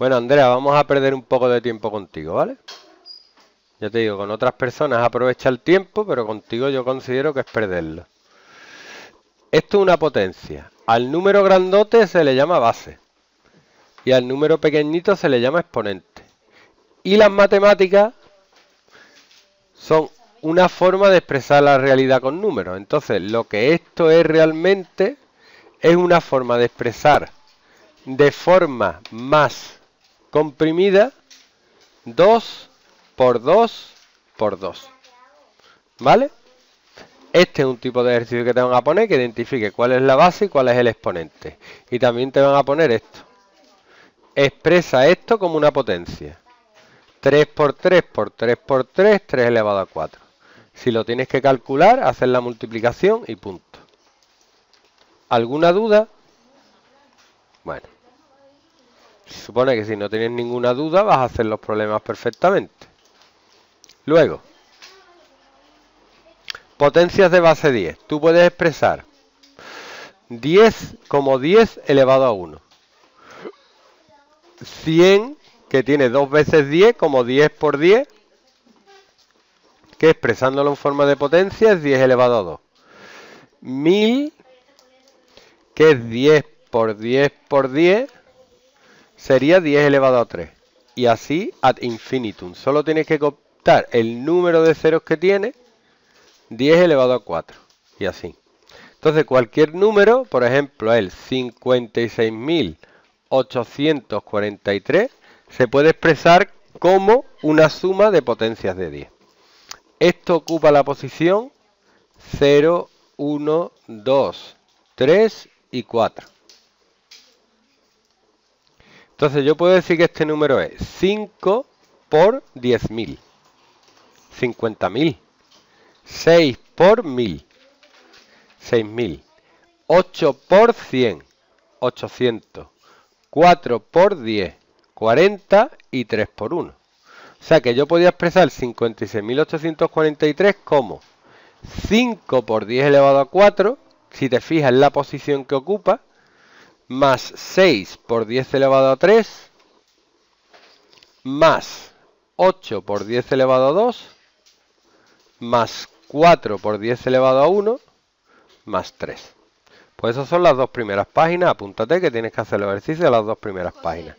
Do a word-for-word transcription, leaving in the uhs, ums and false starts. Bueno, Andrea, vamos a perder un poco de tiempo contigo, ¿vale? Ya te digo, con otras personas aprovecha el tiempo, pero contigo yo considero que es perderlo. Esto es una potencia. Al número grandote se le llama base. Y al número pequeñito se le llama exponente. Y las matemáticas son una forma de expresar la realidad con números. Entonces, lo que esto es realmente es una forma de expresar de forma más comprimida dos por dos por dos, ¿vale? Este es un tipo de ejercicio que te van a poner que identifique cuál es la base y cuál es el exponente. Y también te van a poner esto. Expresa esto como una potencia. tres por tres por tres por tres, tres elevado a cuatro. Si lo tienes que calcular, haces la multiplicación y punto. ¿Alguna duda? Bueno, se supone que si no tienes ninguna duda vas a hacer los problemas perfectamente. Luego, potencias de base diez. Tú puedes expresar diez como diez elevado a uno. cien, que tiene dos veces diez, como diez por diez, que expresándolo en forma de potencia es diez elevado a dos. mil, que es diez por diez por diez, sería diez elevado a tres. Y así ad infinitum. Solo tienes que contar el número de ceros que tiene, diez elevado a cuatro. Y así. Entonces cualquier número, por ejemplo el cincuenta y seis mil ochocientos cuarenta y tres, se puede expresar como una suma de potencias de diez. Esto ocupa la posición cero, uno, dos, tres y cuatro. Entonces yo puedo decir que este número es cinco por diez mil, cincuenta mil, seis por mil, seis mil, ocho por cien, ochocientos, cuatro por diez, cuarenta y tres por uno. O sea que yo podía expresar cincuenta y seis mil ochocientos cuarenta y tres como cinco por diez elevado a cuatro, si te fijas en la posición que ocupa, más seis por diez elevado a tres, más ocho por diez elevado a dos, más cuatro por diez elevado a uno, más tres. Pues esas son las dos primeras páginas. Apúntate que tienes que hacer los ejercicios de las dos primeras páginas.